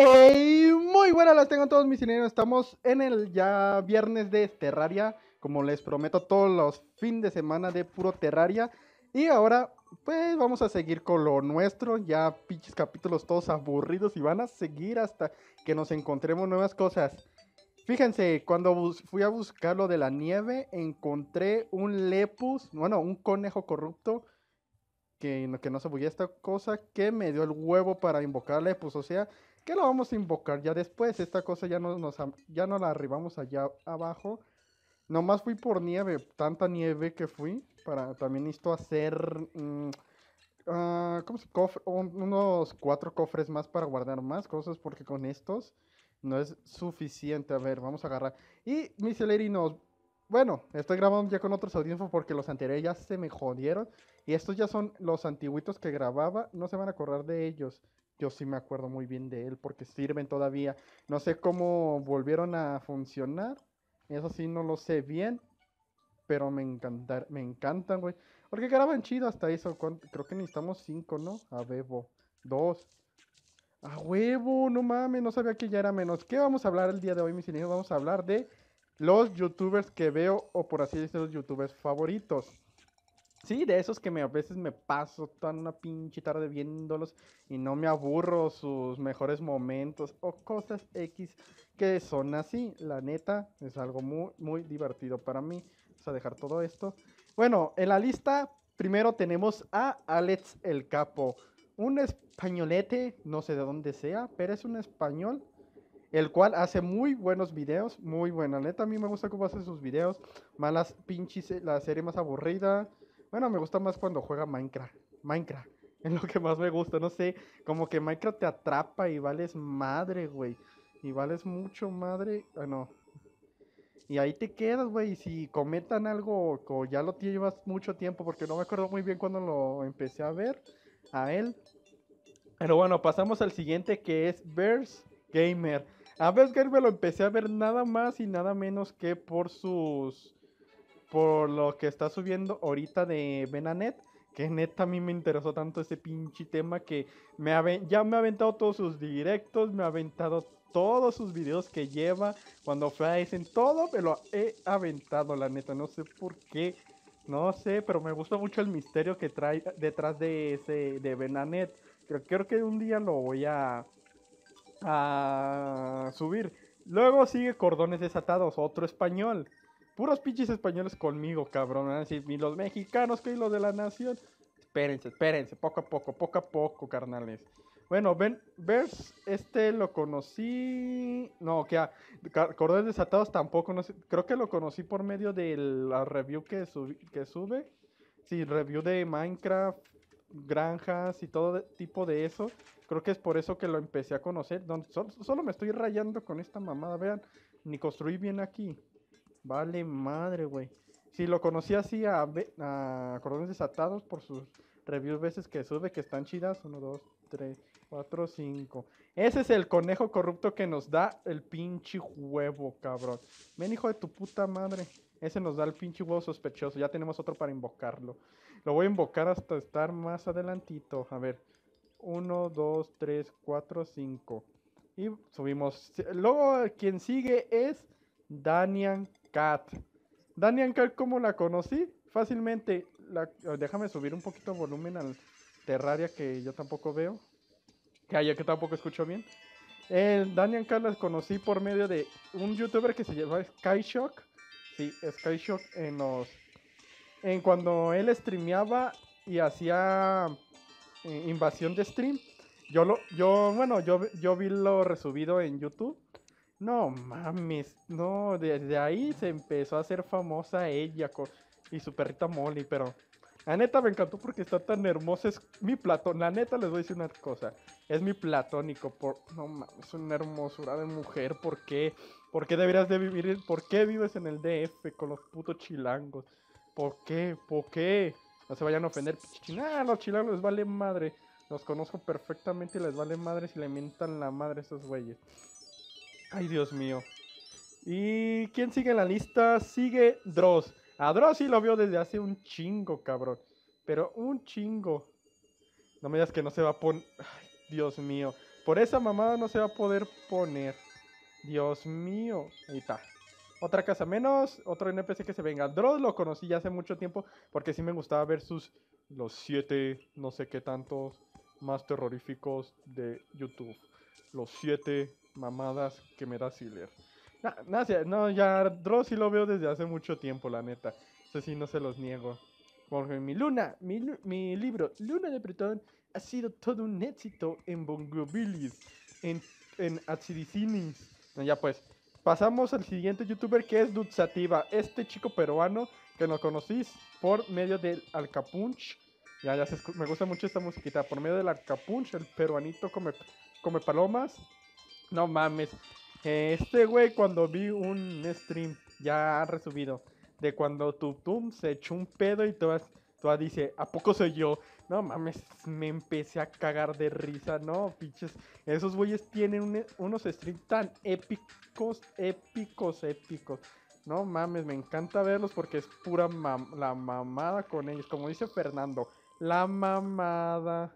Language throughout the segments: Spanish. Hey, muy buenas las tengo todos mis cineros. Estamos en el ya viernes de Terraria, como les prometo todos los fines de semana de puro Terraria. Y ahora pues vamos a seguir con lo nuestro, ya pinches capítulos todos aburridos y van a seguir hasta que nos encontremos nuevas cosas. Fíjense, cuando fui a buscar lo de la nieve encontré un lepus, bueno, un conejo corrupto que no se buguea esta cosa, que me dio el huevo para invocar lepus, o sea que lo vamos a invocar ya después. Esta cosa ya no la arribamos allá abajo. Nomás fui por nieve, tanta nieve que fui. Para también necesito hacer unos 4 cofres más para guardar más cosas, porque con estos no es suficiente. A ver, vamos a agarrar. Y mis celerinos, bueno, estoy grabando ya con otros audífonos porque los anteriores ya se me jodieron. Y estos ya son los antiguitos que grababa, no se van a acordar de ellos. Yo sí me acuerdo muy bien de él porque sirven todavía. No sé cómo volvieron a funcionar. Eso sí no lo sé bien. Pero me encantan, güey. Porque graban chido hasta eso. Creo que necesitamos 5, ¿no? A bebo. 2. A huevo, no mames. No sabía que ya era menos. ¿Qué vamos a hablar el día de hoy, mis niños? Vamos a hablar de los youtubers que veo, o por así decirlo, los youtubers favoritos. Sí, de esos que a veces me paso toda una pinche tarde viéndolos y no me aburro, sus mejores momentos o cosas X que son así. La neta, es algo muy, muy divertido para mí. Vamos a dejar todo esto. Bueno, en la lista primero tenemos a Alex el Capo. Un españolete, no sé de dónde sea, pero es un español, el cual hace muy buenos videos, muy buena. La neta, a mí me gusta cómo hace sus videos. Malas pinches, la serie más aburrida. Bueno, me gusta más cuando juega Minecraft es lo que más me gusta, no sé. Como que Minecraft te atrapa y vales madre, güey. Y vales mucho madre, ah, no. Y ahí te quedas, güey. Y si comentan algo, o ya lo llevas mucho tiempo, porque no me acuerdo muy bien cuando lo empecé a ver a él. Pero bueno, pasamos al siguiente, que es Verse Gamer. A Verse Gamer lo empecé a ver nada más y nada menos que por lo que está subiendo ahorita de Benanet, que neta a mí me interesó tanto ese pinche tema que ya me ha aventado todos sus directos, me ha aventado todos sus videos que lleva, cuando fue a ese, en todo me lo he aventado, la neta, no sé por qué, no sé, pero me gusta mucho el misterio que trae detrás de ese, de Benanet. Creo que un día lo voy a subir. Luego sigue Cordones Desatados, otro español. Puros pinches españoles conmigo, cabrón. Van a decir, ni los mexicanos que hay los de la nación. Espérense, poco a poco, carnales. Bueno, ves, lo conocí. No, que a Cordones Desatados tampoco. No sé, creo que lo conocí por medio de la review que sube. Sí, review de Minecraft, granjas y todo tipo de eso. Creo que es por eso que lo empecé a conocer. Solo me estoy rayando con esta mamada, vean. Ni construí bien aquí. Vale madre, güey. Si lo conocí así a Cordones Desatados por sus reviews veces que sube, que están chidas. 1, 2, 3, 4, 5. Ese es el conejo corrupto que nos da el pinche huevo, cabrón. Ven, hijo de tu puta madre. Ese nos da el pinche huevo sospechoso. Ya tenemos otro para invocarlo. Lo voy a invocar hasta estar más adelantito. A ver. 1, 2, 3, 4, 5. Y subimos. Luego, quien sigue es Daniel Cat. Daniel Cat, ¿cómo la conocí? Fácilmente. Déjame subir un poquito de volumen al Terraria, que yo tampoco veo. Que tampoco escucho bien. El Daniel Cat la conocí por medio de un youtuber que se llama Skyshock. Sí, Skyshock, en cuando él streameaba y hacía invasión de stream. Yo vi lo resubido en YouTube. No mames, no, desde ahí se empezó a hacer famosa ella y su perrita Molly, pero la neta me encantó porque está tan hermosa, es mi platón, la neta les voy a decir una cosa, es mi platónico, no mames, es una hermosura de mujer. ¿Por qué deberías de vivir, por qué vives en el DF con los putos chilangos? ¿Por qué? No se vayan a ofender, los chilangos les vale madre, los conozco perfectamente y les vale madre si le mientan la madre a esos güeyes. Ay, Dios mío. ¿Y quién sigue en la lista? Sigue Dross. A Dross sí lo veo desde hace un chingo, cabrón. Pero un chingo. No me digas que no se va a poner... Ay, Dios mío. Por esa mamada no se va a poder poner. Dios mío. Ahí está. Otra casa menos. Otro NPC que se venga. Dross lo conocí ya hace mucho tiempo. Porque sí me gustaba ver sus... Los 7 no sé qué tantos más terroríficos de YouTube. Los 7 mamadas que me da Ziller. No, ya Dross sí lo veo desde hace mucho tiempo, la neta. Eso sí, no se los niego. Porque mi libro Luna de Bretón ha sido todo un éxito en Bongobilis, en Acidicinis. No, ya pues, pasamos al siguiente youtuber que es Dutzativa. Este chico peruano que lo conocís por medio del Alcapunch. Me gusta mucho esta musiquita. Por medio del Alcapunch, el peruanito come palomas. No mames. Este güey, cuando vi un stream ya resubido de cuando Tutum se echó un pedo y todas dice, ¿a poco soy yo? No mames, me empecé a cagar de risa. No, pinches, esos güeyes tienen unos streams tan épicos. No mames, me encanta verlos porque es pura la mamada con ellos. Como dice Fernando, la mamada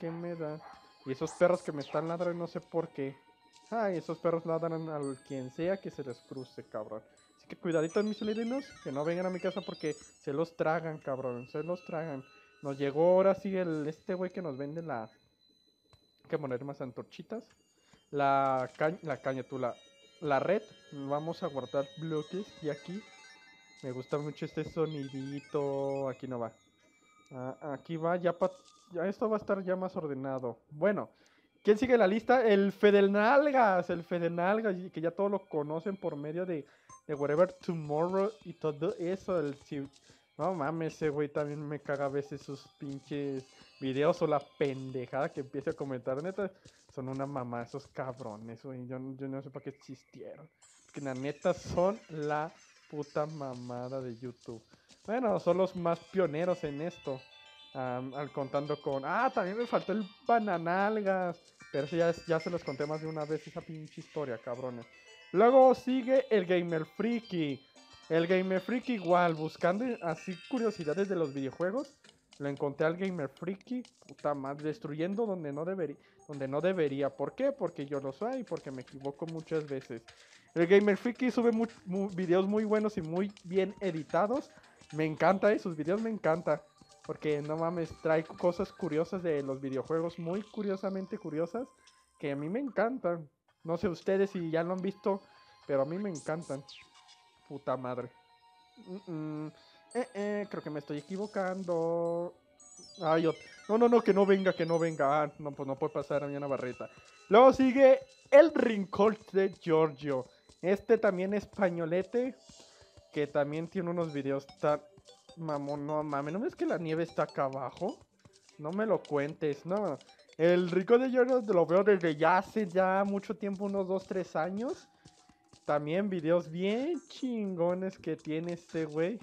que me da. Y esos perros que me están ladrando, no sé por qué. Ay, esos perros ladran a quien sea que se les cruce, cabrón. Así que cuidadito mis lirinos, que no vengan a mi casa porque se los tragan, cabrón. Se los tragan. Nos llegó ahora sí este güey que nos vende la... Hay que poner más antorchitas. La red. Vamos a guardar bloques. Y aquí me gusta mucho este sonidito. Aquí no va. Aquí va. Ya esto va a estar ya más ordenado. Bueno. ¿Quién sigue en la lista? El Fedel Nalgas. El Fedel Nalgas. Que ya todos lo conocen por medio de Whatever Tomorrow y todo eso. No mames, ese güey también me caga a veces sus pinches videos o la pendejada que empieza a comentar. Neta, son una mamá esos cabrones, güey. Yo no sé para qué existieron. Que la neta son la puta mamada de YouTube. Bueno, son los más pioneros en esto. Contando con... Ah, también me faltó el Bananalgas. Pero eso ya se los conté más de una vez esa pinche historia, cabrones. Luego sigue el Gamer Freaky. El Gamer Freaky igual, buscando así curiosidades de los videojuegos. Lo encontré al Gamer Freaky. Puta madre, destruyendo donde no debería. ¿Por qué? Porque yo lo soy y porque me equivoco muchas veces. El Gamer Freaky sube videos muy buenos y muy bien editados. Me encanta, sus videos me encantan. Porque no mames, trae cosas curiosas de los videojuegos, muy curiosamente curiosas, que a mí me encantan. No sé ustedes si ya lo han visto, pero a mí me encantan. Puta madre. Creo que me estoy equivocando. Ay, no, que no venga. Ah, no, pues no puede pasar a mí una barreta. Luego sigue el Rincón de Giorgio. Este también españolete, que también tiene unos videos tan... Mamón, no mames, ¿no ves que la nieve está acá abajo? No me lo cuentes, no. El Rincón de Giorgio lo veo desde ya hace mucho tiempo, unos 2-3 años. También videos bien chingones que tiene este güey.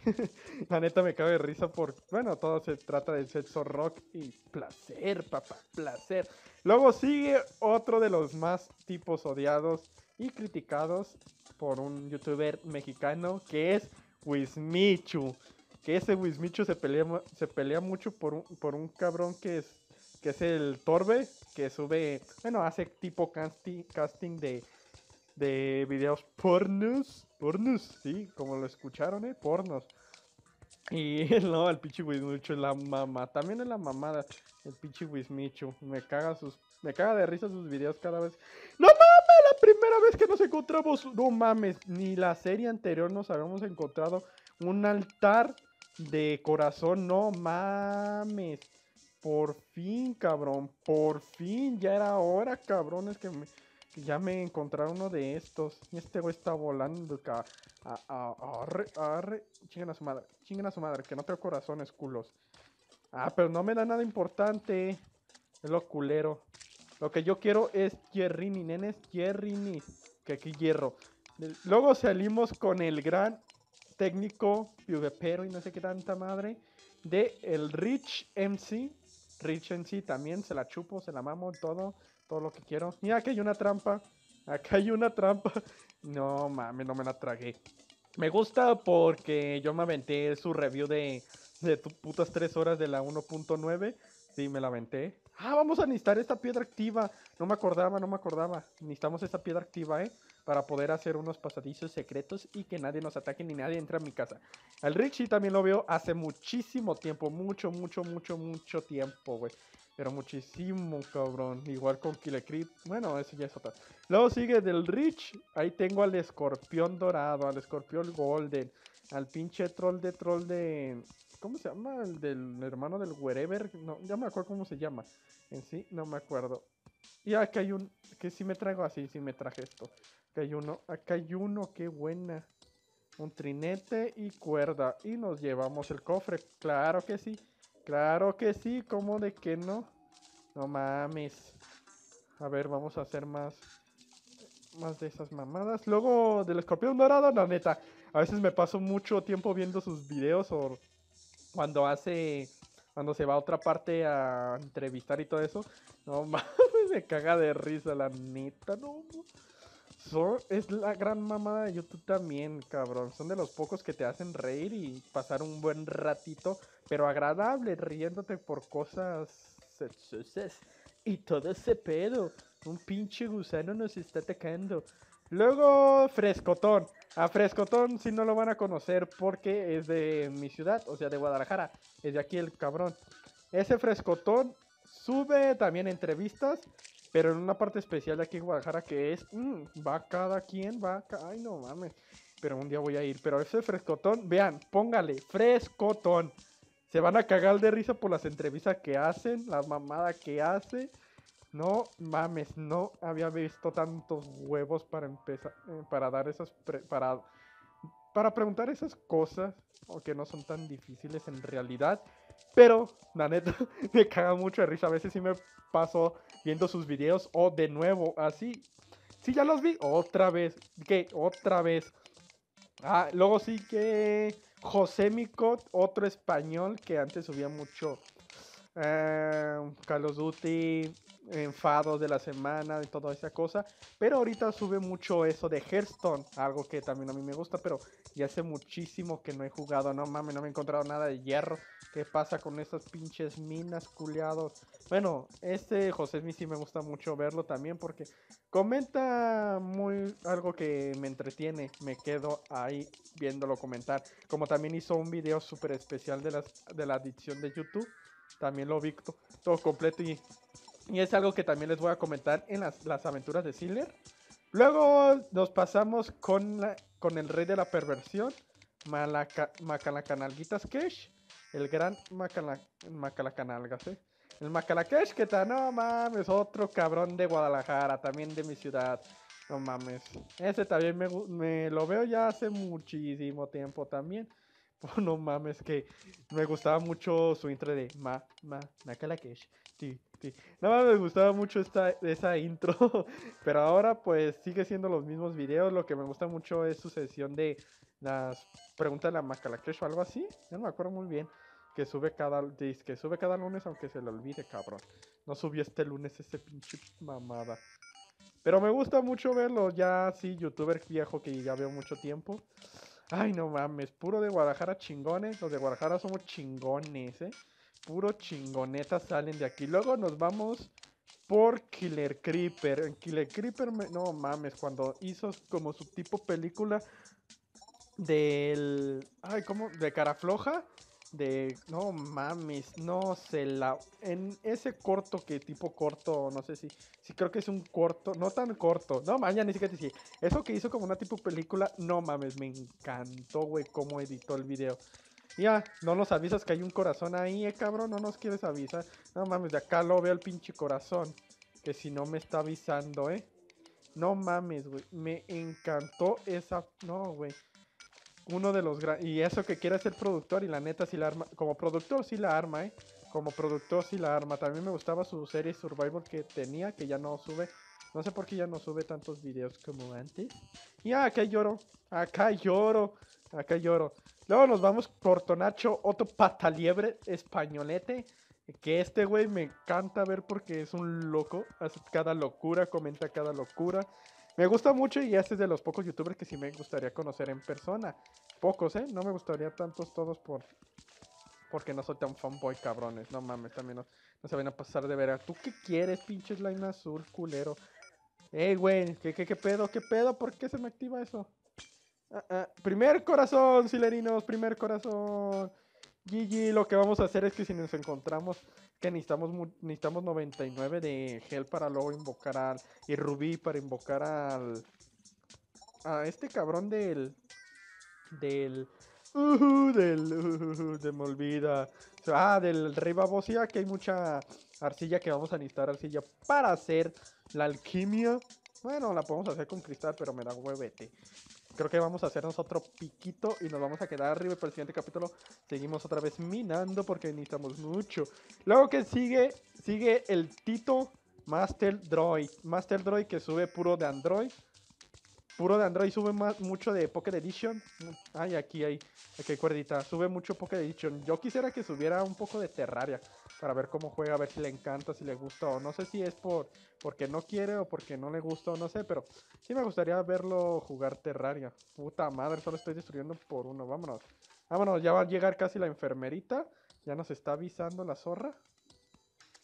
La neta me cabe de risa porque, bueno, todo se trata de sexo, rock y placer, papá, placer. Luego sigue otro de los más tipos odiados y criticados por un youtuber mexicano que es Wismichu. Que ese Wismichu se pelea mucho por un cabrón que es el Torbe, que sube, bueno, hace tipo casting de videos pornos, sí, como lo escucharon, pornos. Y no, el pinche Wismichu es la mamá, también es la mamada, el pinche Wismichu, me caga de risa sus videos cada vez. ¡No mames! La primera vez que nos encontramos, no mames, ni la serie anterior nos habíamos encontrado un altar de corazón, no mames. Por fin, cabrón, por fin, ya era hora, cabrones, que ya me encontraron uno de estos. Y este güey está volando acá. Arre, chinguen a su madre, que no tengo corazones, culos. Ah, pero no me da nada importante, es lo culero. Lo que yo quiero es Jerrini, nenes, Jerrini, que aquí hierro. Luego salimos con el gran técnico, PvPero y no sé qué tanta madre, de el Rich MC. Rich MC también, se la chupo, se la mamo, todo lo que quiero. Mira, aquí hay una trampa. No mames, no me la tragué. Me gusta porque yo me aventé su review de putas 3 horas de la 1.9. Sí, me la aventé. Ah, vamos a necesitar esta piedra activa. No me acordaba. Necesitamos esta piedra activa, para poder hacer unos pasadizos secretos y que nadie nos ataque ni nadie entre a mi casa. Al Richie también lo veo hace muchísimo tiempo. Mucho tiempo, güey. Pero muchísimo, cabrón. Igual con Kilecrit. Bueno, eso ya es otra. Luego sigue del Rich. Ahí tengo al escorpión dorado, al escorpión golden, al pinche troll de... ¿Cómo se llama? El del hermano del Wherever. No, ya me acuerdo cómo se llama. En sí, no me acuerdo. Y acá hay un... Que sí me traigo así, sí me traje esto. Acá hay uno, qué buena. Un trinete y cuerda. Y nos llevamos el cofre. Claro que sí. Claro que sí, ¿cómo de que no? No mames. A ver, vamos a hacer más de esas mamadas. Luego, del escorpión dorado, la neta. A veces me paso mucho tiempo viendo sus videos o cuando se va a otra parte a entrevistar y todo eso. No mames, me caga de risa, la neta, no. Es la gran mamada de YouTube también, cabrón. Son de los pocos que te hacen reír y pasar un buen ratito, pero agradable, riéndote por cosas sexosas y todo ese pedo. Un pinche gusano nos está atacando. Luego, Frescotón. A Frescotón si no lo van a conocer porque es de mi ciudad, o sea, de Guadalajara. Es de aquí el cabrón. Ese Frescotón sube también entrevistas, pero en una parte especial de aquí en Guadalajara que es... va cada quien, va... Ay, no mames. Pero un día voy a ir. Pero ese Frescotón, vean, póngale Frescotón. Se van a cagar de risa por las entrevistas que hacen, la mamada que hace. No mames, no había visto tantos huevos para empezar... Para preguntar esas cosas, aunque no son tan difíciles en realidad. Pero, la neta, me caga mucho de risa. A veces sí me paso viendo sus videos o de nuevo, así. Sí, ya los vi. Otra vez. Ah, luego sí que JoseMiCoT, otro español que antes subía mucho. Carlos Uti, enfados de la semana y toda esa cosa. Pero ahorita sube mucho eso de Hearthstone, algo que también a mí me gusta, pero ya hace muchísimo que no he jugado. No mames, no me he encontrado nada de hierro. ¿Qué pasa con esas pinches minas, culiados? Bueno, este JoseMi sí me gusta mucho verlo también porque comenta algo que me entretiene. Me quedo ahí viéndolo comentar. Como también hizo un video súper especial de la adicción de YouTube. También lo vi todo completo y es algo que también les voy a comentar en las aventuras de Siller. Luego nos pasamos con el rey de la perversión, Macalakesh, el gran Macalakesh, el Macalakesh que está, no mames, otro cabrón de Guadalajara, también de mi ciudad, no mames. Ese también me lo veo ya hace muchísimo tiempo también. Oh, no mames, que me gustaba mucho su intro de Macalakesh. Sí. Nada más me gustaba mucho esa intro. Pero ahora pues sigue siendo los mismos videos. Lo que me gusta mucho es su sesión de las preguntas de la Macalakesh o algo así. Ya no me acuerdo muy bien. Que sube cada lunes, aunque se le olvide, cabrón. No subió este lunes ese pinche mamada. Pero me gusta mucho verlo. Ya sí, youtuber viejo que ya veo mucho tiempo. Ay, no mames, puro de Guadalajara chingones. Los de Guadalajara somos chingones, Puro chingonetas salen de aquí. Luego nos vamos por Killercreeper. En Killercreeper, no mames, cuando hizo como su tipo película del... Ay, ¿cómo? De cara floja. No mames, no se la... En ese corto que tipo corto, no sé si creo que es un corto, no tan corto. No mames, ni siquiera te dije. Eso que hizo como una tipo película, no mames, me encantó, güey, cómo editó el video. Ya, no nos avisas que hay un corazón ahí, cabrón, no nos quieres avisar. No mames, de acá lo veo el pinche corazón, que si no me está avisando, No mames, güey, me encantó esa... No, güey. Uno de los grandes. Y eso que quiere ser productor. Y la neta sí la arma. Como productor sí la arma, Como productor sí la arma. También me gustaba su serie Survivor que tenía. Que ya no sube. No sé por qué ya no sube tantos videos como antes. Y acá lloro. Luego nos vamos por Tonacho. Otro pataliebre españolete. Que este güey me encanta ver porque es un loco. Hace cada locura. Comenta cada locura. Me gusta mucho y este es de los pocos youtubers que sí me gustaría conocer en persona. Pocos, No me gustaría tantos todos porque no soy tan fanboy, cabrones. No mames, también no. No se van a pasar de verga. ¿Tú qué quieres, pinche slime azul, culero? Ey, güey, ¿qué pedo? ¿Qué pedo? ¿Por qué se me activa eso? Primer corazón, silerinos, primer corazón. GG, lo que vamos a hacer es que si nos encontramos que necesitamos 99 de gel para luego invocar al... Y rubí para invocar al... A este cabrón del me olvida. Del rey babosia, que hay mucha arcilla que vamos a necesitar, arcilla para hacer la alquimia. Bueno, la podemos hacer con cristal, pero me da huevete. Creo que vamos a hacernos otro piquito y nos vamos a quedar arriba. Y para el siguiente capítulo seguimos otra vez minando porque necesitamos mucho. Luego que sigue el Tito Master Droid. Master Droid que sube puro de Android. Puro de Android, sube mucho de Poké Edition. Ay, aquí hay cuerdita. Sube mucho Poké Edition. Yo quisiera que subiera un poco de Terraria para ver cómo juega, a ver si le encanta, si le gusta, o no sé si es porque no quiere o porque no le gusta, o no sé, pero sí me gustaría verlo jugar Terraria. Puta madre, solo estoy destruyendo por uno. Vámonos. Vámonos, ya va a llegar casi la enfermerita. Ya nos está avisando la zorra.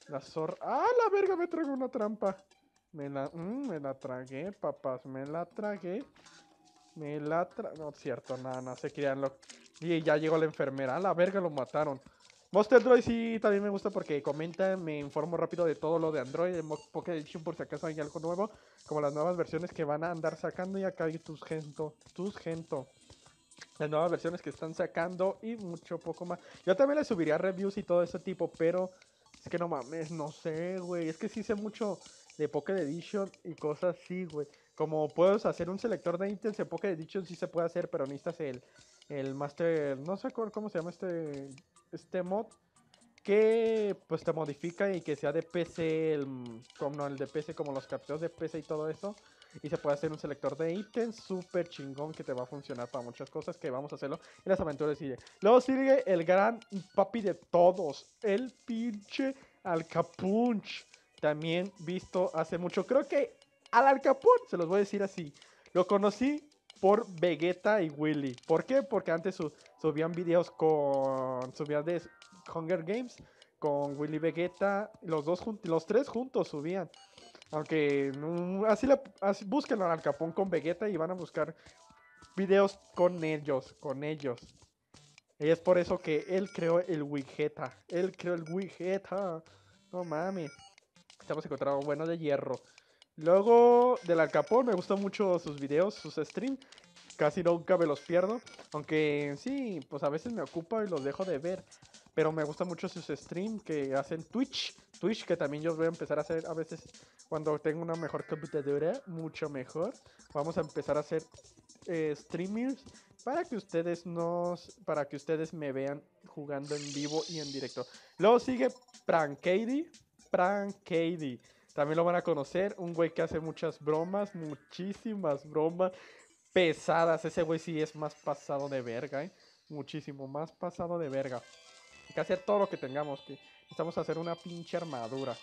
La zorra. ¡Ah, la verga! Me traigo una trampa. Me la tragué, papás, me la tragué. No, cierto, nada, se crean. Y ya llegó la enfermera, a la verga, lo mataron. Monster Droid sí, también me gusta porque comenta, me informo rápido de todo lo de Android, de Poké Edition, por si acaso hay algo nuevo, como las nuevas versiones que van a andar sacando. Y acá hay tus gento. Las nuevas versiones que están sacando y mucho poco más. Yo también les subiría reviews y todo ese tipo, pero es que no mames, no sé, güey. Es que sí sé mucho de Poké Edition y cosas así, güey. Como puedes hacer un selector de ítems en Poké Edition, sí se puede hacer, pero necesitas el Master... No sé cómo se llama este mod, que pues te modifica y que sea de PC, el de PC, como los capteos de PC y todo eso. Y se puede hacer un selector de ítems súper chingón que te va a funcionar para muchas cosas, que vamos a hacerlo en las aventuras. Y luego sigue el gran papi de todos, el pinche Alcapunch. También visto hace mucho. Creo que al Alcapunch, se los voy a decir así, lo conocí por Vegeta y Willy. ¿Por qué? Porque antes subían videos subían de Hunger Games con Willy y Vegeta. Los tres juntos subían. Aunque así busquen al Alcapunch con Vegeta y van a buscar videos con ellos. Y es por eso que él creó el Wijeta. No mames. Estamos encontrando bueno de hierro. Luego del Alcapunch, me gustan mucho sus videos, sus streams. Casi nunca me los pierdo. Aunque sí, pues a veces me ocupa y los dejo de ver. Pero me gustan mucho sus streams que hacen Twitch. Twitch que también yo voy a empezar a hacer a veces cuando tengo una mejor computadora. Mucho mejor. Vamos a empezar a hacer streamers para que ustedes me vean jugando en vivo y en directo. Luego sigue Prank Katie. También lo van a conocer, un güey que hace muchas bromas, muchísimas bromas pesadas. Ese güey sí es más pasado de verga, muchísimo más pasado de verga. Hay que hacer todo lo que tengamos, que necesitamos hacer una pinche armadura.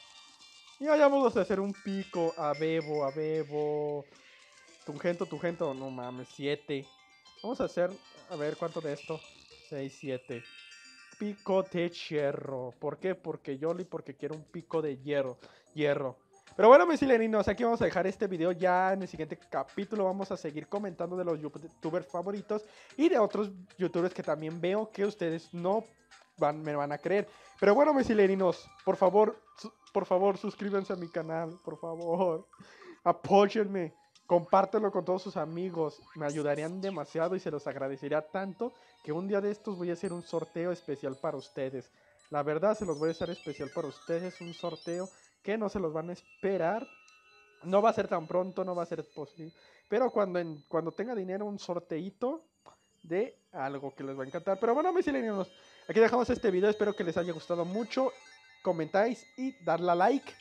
Y allá vamos a hacer un pico, a bebo. Tungento, no mames, 7. Vamos a hacer, a ver cuánto de esto, 6, 7. Pico de hierro. ¿Por qué? Porque quiero un pico de hierro. Pero bueno, mis sileninos, aquí vamos a dejar este video. Ya en el siguiente capítulo vamos a seguir comentando de los youtubers favoritos y de otros youtubers que también veo que ustedes no me van a creer. Pero bueno, mis sileninos, por favor, suscríbanse a mi canal, por favor. Apóyenme. Compártelo con todos sus amigos, me ayudarían demasiado y se los agradecería tanto que un día de estos voy a hacer un sorteo especial para ustedes. La verdad, se los voy a hacer especial para ustedes, un sorteo que no se los van a esperar. No va a ser tan pronto, no va a ser posible, pero cuando tenga dinero, un sorteito de algo que les va a encantar. Pero bueno, mis silenianos, aquí dejamos este video, espero que les haya gustado mucho. Comentáis y darle a like.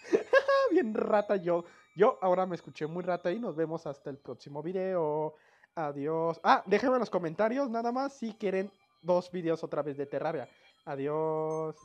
Bien rata yo. Yo ahora me escuché muy rata y nos vemos hasta el próximo video. Adiós. Déjenme en los comentarios nada más si quieren 2 videos otra vez de Terraria. Adiós.